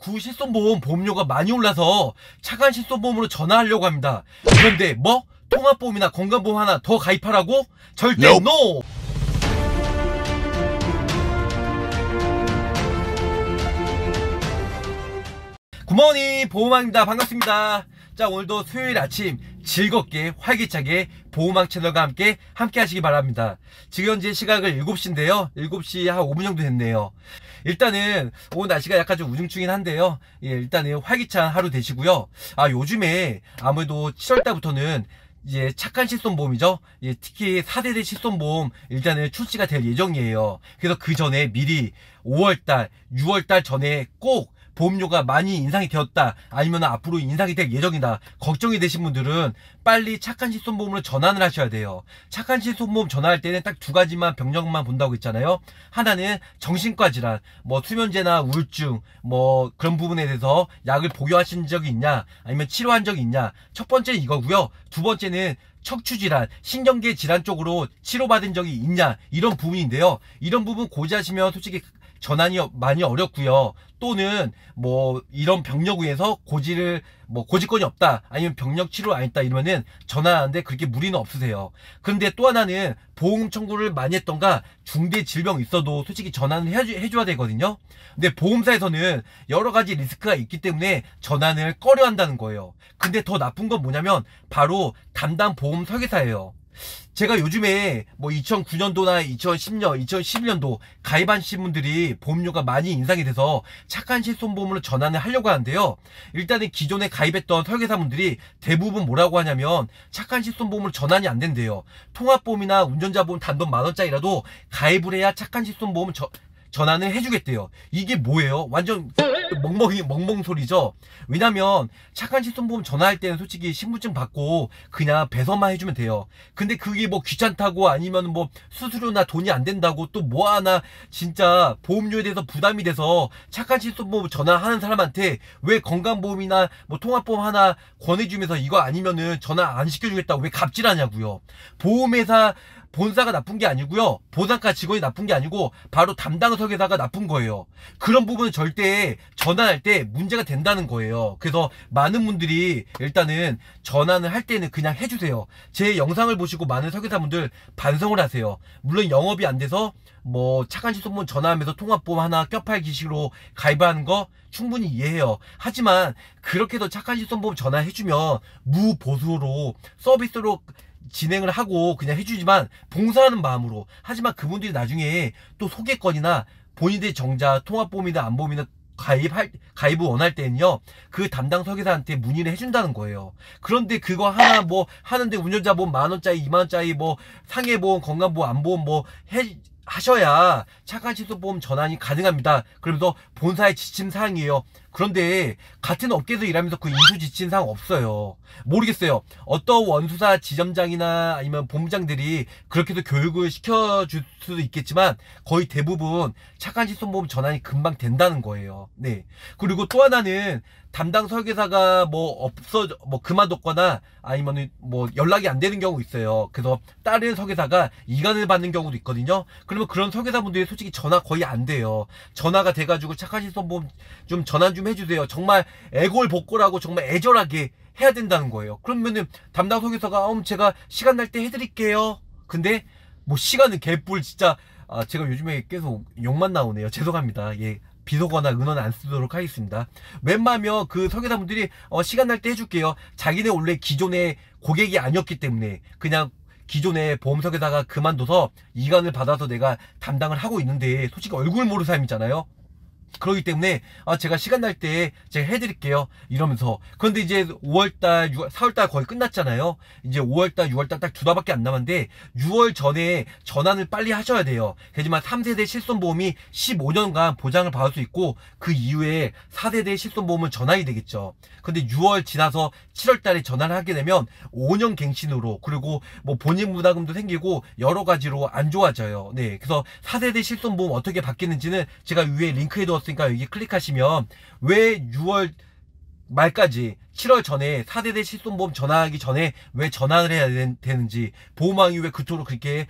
구실손보험 보험료가 많이 올라서 차간실손보험으로 전화하려고 합니다. 그런데 뭐? 통합보험이나 건강보험 하나 더 가입하라고? 절대 노! No. 굿모닝 보호망입니다. 반갑습니다. 자, 오늘도 수요일 아침 즐겁게 활기차게 보호망 채널과 함께 하시기 바랍니다. 지금 현재 시각을 7시인데요 7시 한 5분 정도 됐네요. 일단은 오늘 날씨가 약간 좀 우중충이긴 한데요, 예, 일단은 활기찬 하루 되시고요. 아, 요즘에 아무래도 7월달부터는 이제 착한 실손보험이죠. 예, 특히 4세대 실손보험 일단은 출시가 될 예정이에요. 그래서 그 전에 미리 5월달 6월달 전에 꼭 보험료가 많이 인상이 되었다, 아니면 앞으로 인상이 될 예정이다, 걱정이 되신 분들은 빨리 착한 실손보험으로 전환을 하셔야 돼요. 착한 실손보험 전환할 때는 딱 두 가지만 병력만 본다고 했잖아요. 하나는 정신과 질환, 뭐 수면제나 우울증 뭐 그런 부분에 대해서 약을 복용하신 적이 있냐, 아니면 치료한 적이 있냐, 첫 번째는 이거고요. 두 번째는 척추질환, 신경계 질환 쪽으로 치료받은 적이 있냐, 이런 부분인데요. 이런 부분 고지하시면 솔직히 전환이 많이 어렵고요. 또는 뭐 이런 병력 위에서 고지권이 없다, 아니면 병력 치료 안 했다 이러면은 전환하는데 그렇게 무리는 없으세요. 근데 또 하나는 보험 청구를 많이 했던가 중대 질병 있어도 솔직히 전환을 해줘야 되거든요. 근데 보험사에서는 여러 가지 리스크가 있기 때문에 전환을 꺼려 한다는 거예요. 근데 더 나쁜 건 뭐냐면 바로 담당 보험 설계사예요. 제가 요즘에 뭐 2009년도나 2010년, 2011년도 가입하신 분들이 보험료가 많이 인상이 돼서 착한 실손보험으로 전환을 하려고 하는데요. 일단은 기존에 가입했던 설계사분들이 대부분 뭐라고 하냐면 착한 실손보험으로 전환이 안 된대요. 통합보험이나 운전자보험 단돈 만원짜리라도 가입을 해야 착한 실손보험 전환을 해주겠대요. 이게 뭐예요? 완전 멍멍 소리죠. 왜냐면 착한 실손보험 전화할 때는 솔직히 신분증 받고 그냥 배선만 해주면 돼요. 근데 그게 뭐 귀찮다고, 아니면 뭐 수수료나 돈이 안 된다고, 또 뭐 하나 진짜 보험료에 대해서 부담이 돼서 착한 실손보험 전화하는 사람한테 왜 건강보험이나 뭐 통합보험 하나 권해주면서 이거 아니면은 전화 안 시켜주겠다고 왜 갑질하냐고요. 보험회사 본사가 나쁜 게 아니고요, 보상과 직원이 나쁜 게 아니고 바로 담당 설계사가 나쁜 거예요. 그런 부분은 절대 전환할 때 문제가 된다는 거예요. 그래서 많은 분들이 일단은 전환을 할 때는 그냥 해주세요. 제 영상을 보시고 많은 설계사분들 반성을 하세요. 물론 영업이 안 돼서 뭐 착한 실손보험 전화하면서 통합보험 하나 껴팔기식으로 가입하는 거 충분히 이해해요. 하지만 그렇게 해서 착한 실손보험 전화해주면 무보수로 서비스로 진행을 하고 그냥 해주지만 봉사하는 마음으로, 하지만 그분들이 나중에 또 소개권이나 본인들이 정작 통합보험이나 안보험이나 가입을 원할 때는요, 그 담당 설계사한테 문의를 해준다는 거예요. 그런데 그거 하나 뭐 하는데 운전자보험 만원짜리 2만원짜리 뭐 상해보험 건강보험 안보험 뭐 하셔야 착한 실손보험 전환이 가능합니다. 그러면서 본사의 지침사항이에요. 그런데 같은 업계에서 일하면서 그 인수지침사항 없어요. 모르겠어요. 어떤 원수사 지점장이나 아니면 본부장들이 그렇게 해서 교육을 시켜줄 수도 있겠지만 거의 대부분 착한 실손보험 전환이 금방 된다는 거예요. 네. 그리고 또 하나는 담당 설계사가 그만뒀거나 아니면 뭐 연락이 안 되는 경우 있어요. 그래서 다른 설계사가 이간을 받는 경우도 있거든요. 그러면 그런 설계사분들이 솔직히 전화 거의 안 돼요. 전화가 돼가지고 착한 실손보험 좀 전환 좀 해주세요. 정말 애골복골하고 정말 애절하게 해야 된다는 거예요. 그러면은 담당 설계사가 제가 시간 날 때 해드릴게요. 근데 뭐 시간은 개뿔 진짜. 아, 제가 요즘에 계속 욕만 나오네요. 죄송합니다. 예. 비속어나 은어는 안 쓰도록 하겠습니다. 웬만하면 그 설계사분들이 시간 날 때 해줄게요. 자기네 원래 기존의 고객이 아니었기 때문에 그냥 기존의 보험 설계사가 그만둬서 이간을 받아서 내가 담당을 하고 있는데 솔직히 얼굴 모르는 사람이잖아요. 그러기 때문에 제가 시간 날 때 제가 해드릴게요 이러면서. 그런데 이제 5월달 4월달 거의 끝났잖아요. 이제 5월달 6월달 딱 두 달밖에 안 남았는데 6월 전에 전환을 빨리 하셔야 돼요. 하지만 3세대 실손보험이 15년간 보장을 받을 수 있고 그 이후에 4세대 실손보험은 전환이 되겠죠. 근데 6월 지나서 7월달에 전환을 하게 되면 5년 갱신으로, 그리고 뭐 본인 부담금도 생기고 여러 가지로 안 좋아져요. 네, 그래서 4세대 실손보험 어떻게 바뀌는지는 제가 위에 링크에 뒀으니까 여기 클릭하시면 왜 6월 말까지 7월 전에 4세대 실손보험 전환하기 전에 왜 전환을 해야 되는지, 보호망이 왜 그토록 그렇게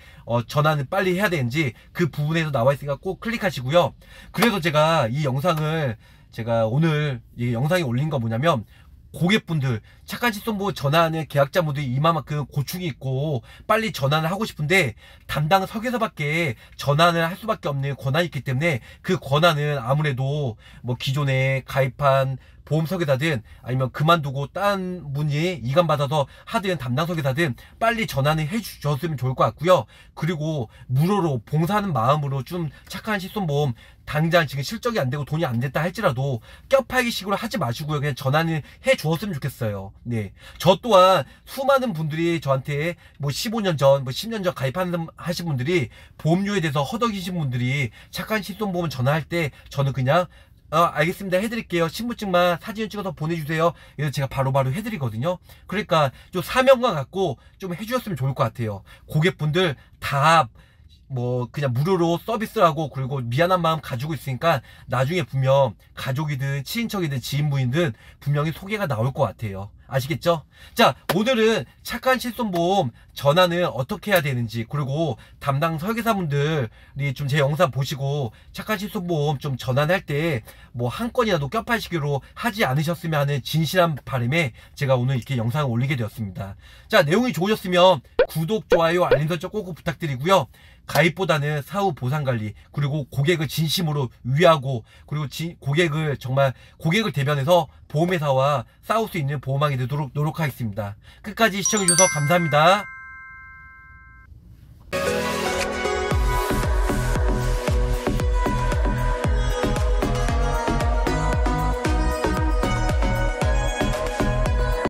전환을 빨리 해야 되는지 그 부분에서 나와 있으니까 꼭 클릭하시고요. 그래서 제가 이 영상을 제가 오늘 이 영상에 올린 거 뭐냐면, 고객분들, 착한 실손보호 전환을 계약자분들이 이만큼 고충이 있고 빨리 전환을 하고 싶은데 담당 설계사밖에 전환을 할 수밖에 없는 권한이 있기 때문에, 그 권한은 아무래도 뭐 기존에 가입한 보험 설계사든 아니면 그만두고 딴 분이 이관받아서 하든 담당 설계사든 빨리 전환을 해주셨으면 좋을 것 같고요. 그리고 무료로 봉사하는 마음으로 좀 착한 실손보험 당장 지금 실적이 안 되고 돈이 안 됐다 할지라도 껴팔기 식으로 하지 마시고요. 그냥 전환을 해 주었으면 좋겠어요. 네. 저 또한 수많은 분들이 저한테 뭐 15년 전, 뭐 10년 전 가입하신 분들이 보험료에 대해서 허덕이신 분들이 착한 실손보험 전환할 때 저는 그냥 알겠습니다 해드릴게요, 신분증만 사진 찍어서 보내주세요, 이래서 제가 바로바로 해드리거든요. 그러니까 좀 사명감 갖고 좀 해주셨으면 좋을 것 같아요. 고객분들 다 뭐 그냥 무료로 서비스하고, 그리고 미안한 마음 가지고 있으니까 나중에 분명 가족이든 친인척이든 지인분이든 분명히 소개가 나올 것 같아요. 아시겠죠? 자, 오늘은 착한 실손보험 전환을 어떻게 해야 되는지, 그리고 담당 설계사분들이 좀 제 영상 보시고 착한 실손보험 좀 전환할 때 뭐 한 건이라도 껴팔시기로 하지 않으셨으면 하는 진실한 바람에 제가 오늘 이렇게 영상을 올리게 되었습니다. 자, 내용이 좋으셨으면 구독, 좋아요, 알림 설정 꼭꼭 부탁드리고요. 가입보다는 사후 보상관리, 그리고 고객을 진심으로 위하고, 그리고 고객을 정말 고객을 대변해서 보험회사와 싸울 수 있는 보호망이 되도록 노력하겠습니다. 끝까지 시청해주셔서 감사합니다.